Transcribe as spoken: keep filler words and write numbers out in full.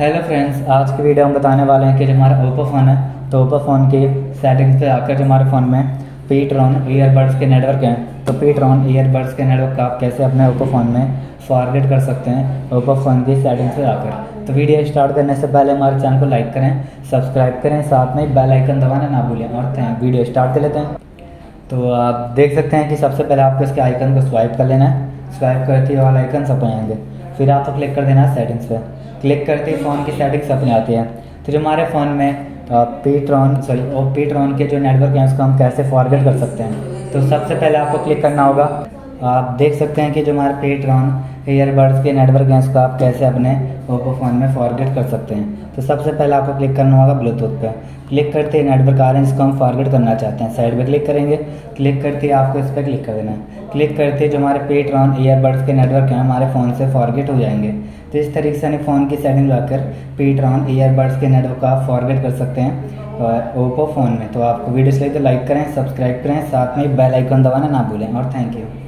Hello friends, आज के video हम बताने वाले हैं कि जो हमारा ओप्पो फ़ोन है तो ओप्पो फ़ोन के सेटिंग्स पे आकर जो हमारे फ़ोन में पेट्रॉन ईयरबड्स के नेटवर्क हैं तो पेट्रॉन ईयरबड्स के नेटवर्क का आप कैसे अपने ओप्पो फ़ोन में फॉरवर्ड कर सकते हैं ओप्पो फ़ोन की सेटिंग्स पे आकर। तो वीडियो स्टार्ट करने से पहले हमारे चैनल को लाइक करें, सब्सक्राइब करें, साथ में बेल आइकन दबाना ना भूलें। और थैंक वीडियो स्टार्ट कर लेते हैं। तो आप देख सकते हैं कि सबसे पहले आपको इसके आइकन को स्वाइप कर लेना है। स्वाइप करते ही वाला आइकन सब आएंगे, फिर आपको क्लिक कर देना है सेटिंग्स पे। क्लिक करते ही फ़ोन की सेटिंग्स अपने आती है। तो जो हमारे फ़ोन में पेट्रॉन सॉरी और पेट्रॉन के जो नेटवर्क हैं उसको हम कैसे फॉरवर्ड कर सकते हैं, तो सबसे पहले आपको क्लिक करना होगा। आप देख सकते हैं कि जो हमारे पेट्रॉन ईयरबड्स के नेटवर्क हैं उसको आप कैसे अपने ओप्पो फ़ोन में फॉरवर्ड कर सकते हैं। तो सबसे पहले आपको क्लिक करना होगा ब्लूटूथ पे। क्लिक करते ही नेटवर्क आ रहे हैं, इसको हम फॉरवर्ड करना चाहते हैं, साइड पे क्लिक करेंगे। क्लिक करते ही आपको इस पर क्लिक कर देना है। क्लिक करते ही जो हमारे पेट्रॉन ईयरबड्स के नेटवर्क हैं हमारे फ़ोन से फॉरवर्ड हो जाएंगे। तो इस तरीके से हम फ़ोन की सेटिंग लगाकर पेट्रॉन ईयरबड्स के नेटवर्क का फॉरवर्ड कर सकते हैं ओप्पो फ़ोन में। तो आपको वीडियो से लाइक करें, सब्सक्राइब करें, साथ में बेल आइकन दबाना ना भूलें। और थैंक यू।